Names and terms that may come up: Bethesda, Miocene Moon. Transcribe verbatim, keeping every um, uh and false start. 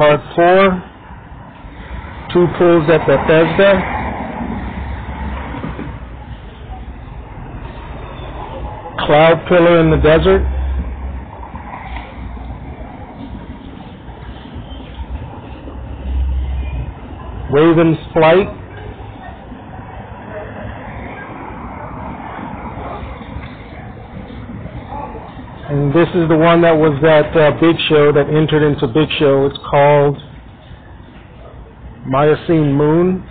part four, two pools at Bethesda. Cloud pillar in the desert. Raven's flight. And this is the one that was that uh, big show that entered into Big Show. It's called Miocene Moon.